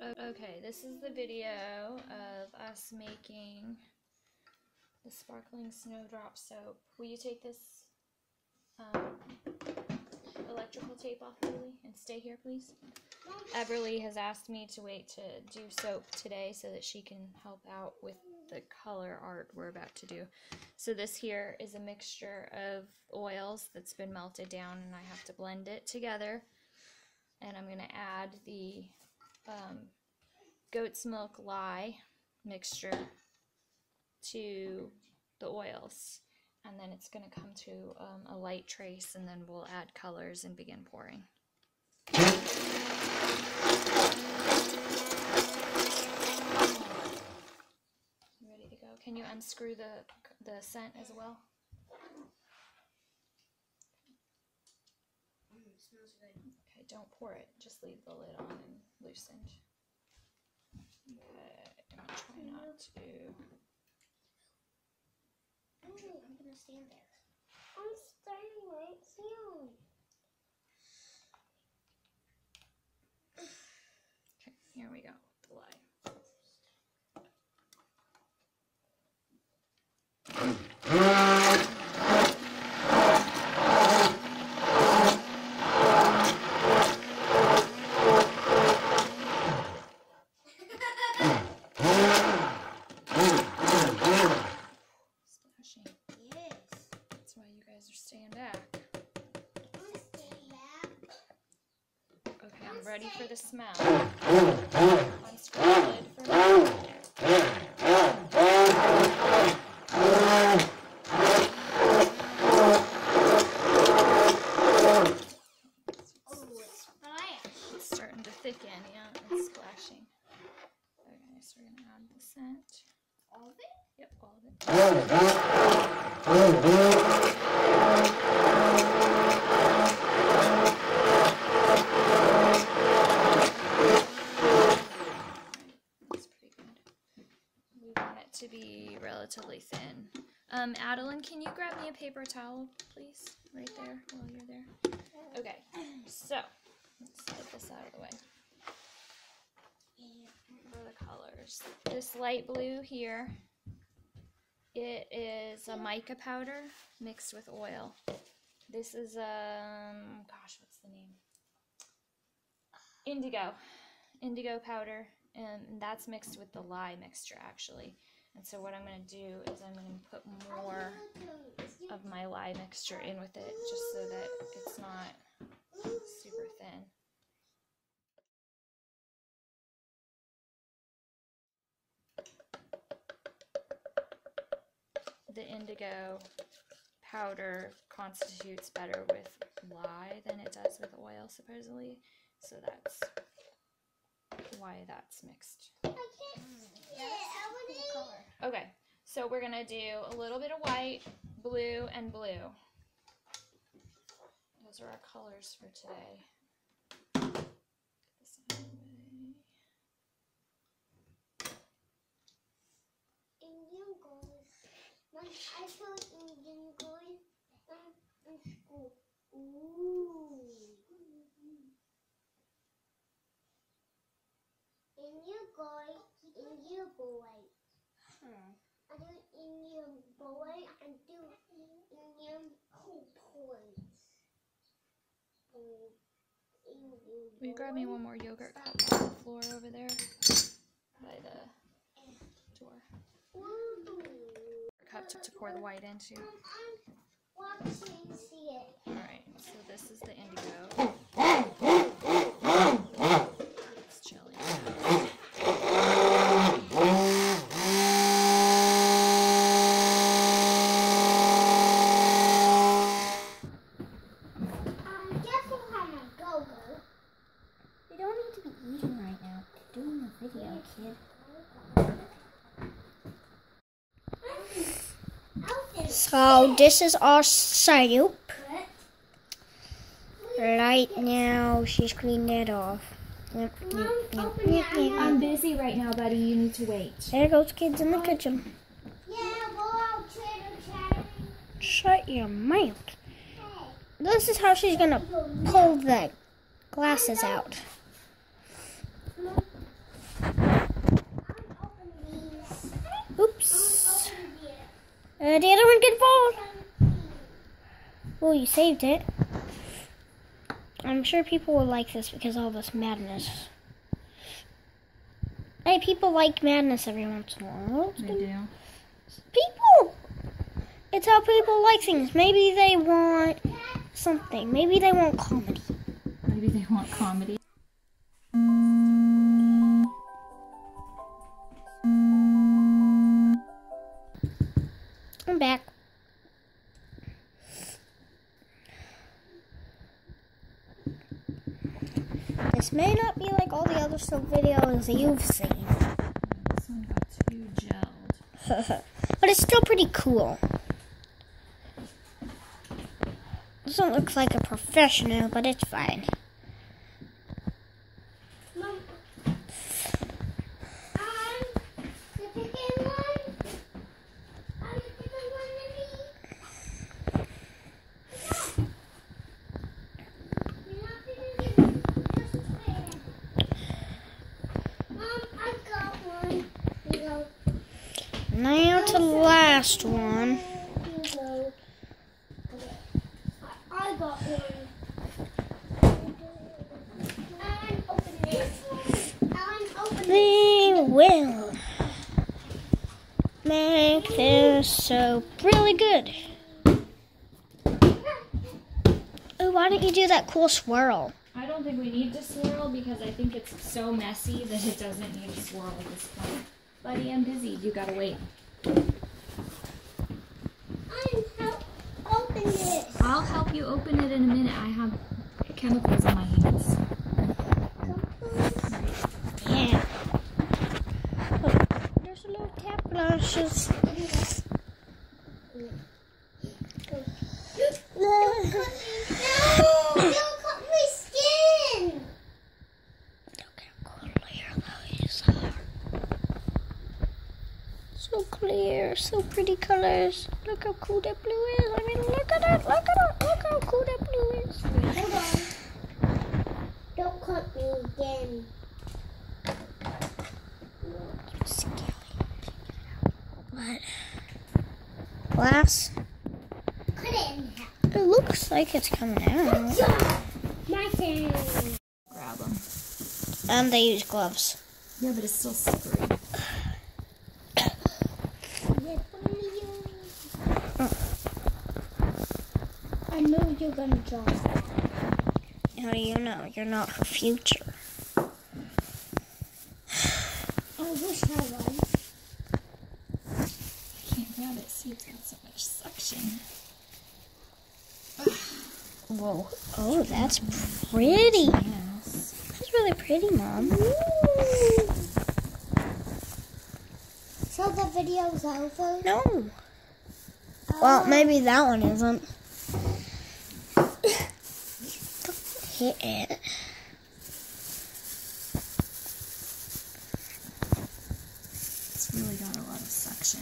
Okay, this is the video of us making the Sparkling Snowdrop soap. Will you take this electrical tape off, Lily, and stay here, please? Everly has asked me to wait to do soap today so that she can help out with the color art we're about to do. So this here is a mixture of oils that's been melted down, and I have to blend it together. And I'm going to add the goat's milk lye mixture to the oils, and then it's going to come to a light trace, and then we'll add colors and begin pouring. You ready to go? Can you unscrew the scent as well? It smells good. Okay, don't pour it. Just leave the lid on and loosen. Okay, I'm gonna try not to. Andrew, I'm gonna stand there. I'm standing right here. Okay, here we go. The lie. Ready for the smell. Unscrew the lid for now. Oh, it's splash. It's starting to thicken, yeah. It's splashing. Okay, so we're going to add the scent. All of it? Yep, all of it. To be relatively thin. Adeline, can you grab me a paper towel, please? Right there, while you're there. Okay, so let's slide this out of the way. For the colors, this light blue here, it is a mica powder mixed with oil. This is gosh, what's the name? Indigo powder. And that's mixed with the lye mixture, actually. And so what I'm going to do is I'm going to put more of my lye mixture in with it, just so that it's not super thin. The indigo powder constitutes better with lye than it does with oil, supposedly. So that's why that's mixed. I can't see it. Cool color. Okay, so we're gonna do a little bit of white, blue, and blue. Those are our colors for today. Get this out of the way. Indian gold. I showed Indian gold in school. Ooh. Indian boy. I do Indian boy. I do Indian boys. Will you grab me one more yogurt cup on the floor over there by the door? Cup to pour the white into. I'm watching, see it. All right. So this is the indigo. So this is our soap. Right now she's cleaning it off. I'm busy right now, buddy. You need to wait. There goes kids in the kitchen. Yeah, we're all chitter-chattering. Shut your mouth. This is how she's gonna pull the glasses out. Oops. The other one can fall. Oh, you saved it. I'm sure people will like this because of all this madness. Hey, people like madness every once in a while. They do. People! It's how people like things. Maybe they want something. Maybe they want comedy. Maybe they want comedy. I'm back. This may not be like all the other soap videos that you've seen. This one got too gelled. But it's still pretty cool. Doesn't look like a professional, but it's fine. Mom, I got one. Now to the last one. Will make this soap really good. Oh, why don't you do that cool swirl? I don't think we need to swirl because I think it's so messy that it doesn't need to swirl at this point. Buddy, I'm busy. You gotta wait. I'm help open it. I'll help you open it in a minute. I have chemicals on my hands. Yeah. Little tap brushes. Don't cut me. No, don't cut my skin. Look how clear those are. So clear, so pretty colors. Look how cool that blue is. I mean, look at it, look at it, look how cool that blue is. Hold on. Don't cut me again. Skin. But glass. It looks like it's coming out. My turn. Grab them. And they use gloves. Yeah, but it's still slippery. I know you're gonna drop. How do you know? You're not her future. I wish I was. Grab it, see it's got so much suction. Whoa. Oh, that's pretty. Yes. That's really pretty, Mom. Ooh. So the video's over? No. Well, maybe that one isn't. Don't hit it. It's really got a lot of suction.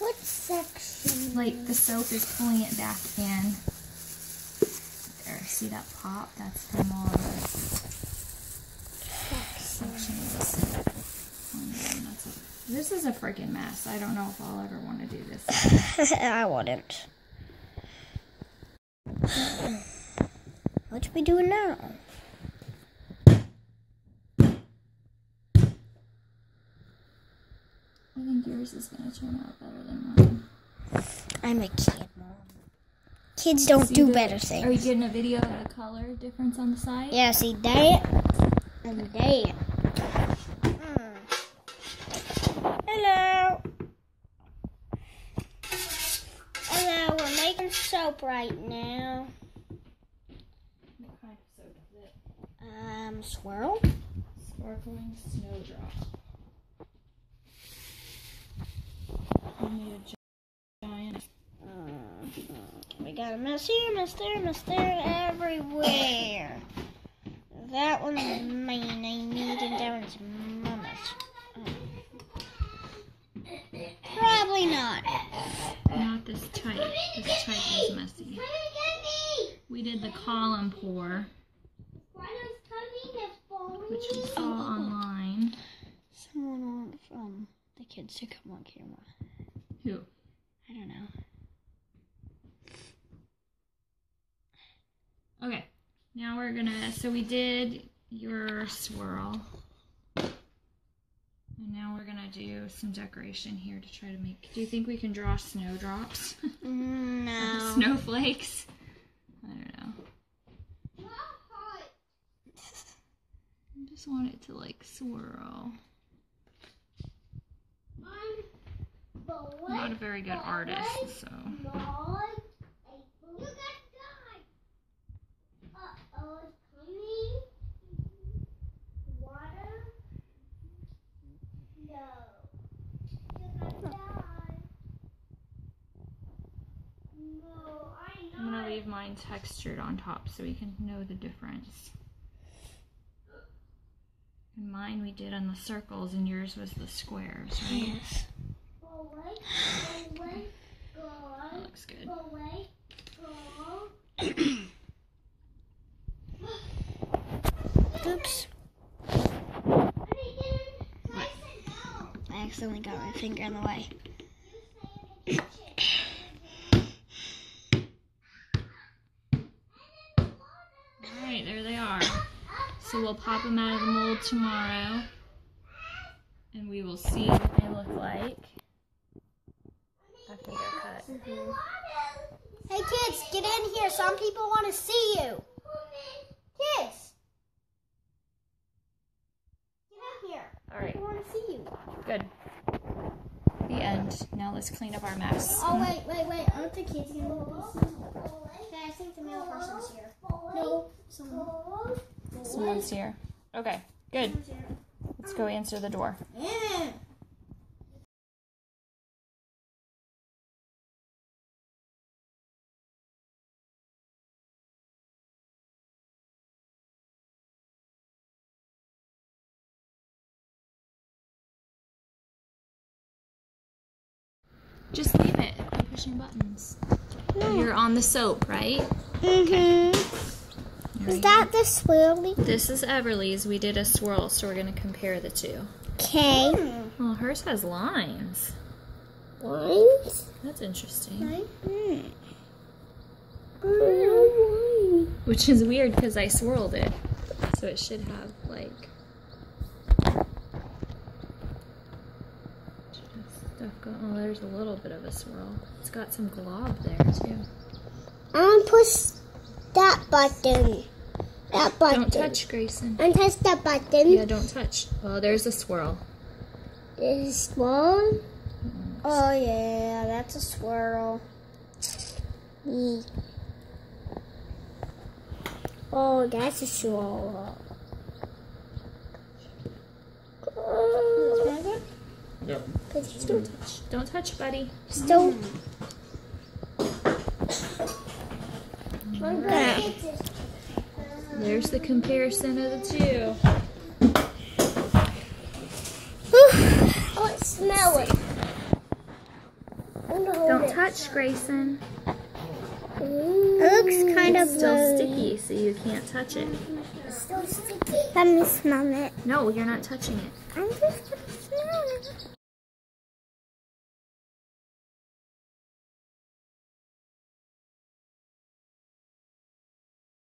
What section? Like, the soap is pulling it back in. There, see that pop? That's from all of the sections. This is a freaking mess. I don't know if I'll ever want to do this. I wouldn't. What should we do now? I think yours is going to turn out better than mine. I'm a kid, Mom. Kids don't do better things. Are you getting a video of the color difference on the side? Yeah, see that and that. Hello. Hello, we're making soap right now. What kind of soap is it? Swirl. Sparkling Snowdrop. We got a mess here, mess there, everywhere. That one's mine, I need, and that one's Mama's. Probably not. Not this type. This type is messy. We did the column pour, which we saw online. Someone from the kids to come on camera. Who? I don't know. Okay, now we're gonna, so we did your swirl. And now we're gonna do some decoration here to try to make, do you think we can draw snowdrops? No. Snowflakes? I don't know. I just want it to like swirl. I'm not a very good artist, so. I'm gonna leave mine textured on top so we can know the difference. And mine we did on the circles and yours was the squares, right? Yes. That looks good. Oops. What? I accidentally got my finger in the way. Alright, there they are. So we'll pop them out of the mold tomorrow. And we will see what they look like. After they're cut. Mm-hmm. Hey kids, get in here. Some people want to see you. Kids. Get in here. Alright. People want to see you. Good. The end. Now let's clean up our mess. Oh, wait. Aren't the kids going to look busy? Okay, I think the male person's here. No, someone. Someone's here. Okay, good. Let's go answer the door. Yeah. Just leave it by pushing buttons. Yeah. You're on the soap, right? Mm-hmm. Is that the swirly? This is Everly's. We did a swirl, so we're going to compare the two. Okay. Well, hers has lines. Lines? That's interesting. Lines? Mm. Which is weird because I swirled it. So it should have, like, stuff going on. Oh, there's a little bit of a swirl. It's got some glob there, too. I'm going to push that button. That button. Don't touch, Grayson. Don't touch that button. Yeah, don't touch. Well, there's a swirl. There's a swirl? Mm-hmm. Oh, yeah, that's a swirl. Mm. Oh, that's a swirl. Yeah. Don't touch. Don't touch, buddy. Still. Mm-hmm. Okay. There's the comparison of the two. Oh, it smells. Don't touch, Grayson. Ooh. It looks kind of still sticky, so you can't touch it. It's still sticky. Let me smell it. No, you're not touching it. I'm just gonna smell it.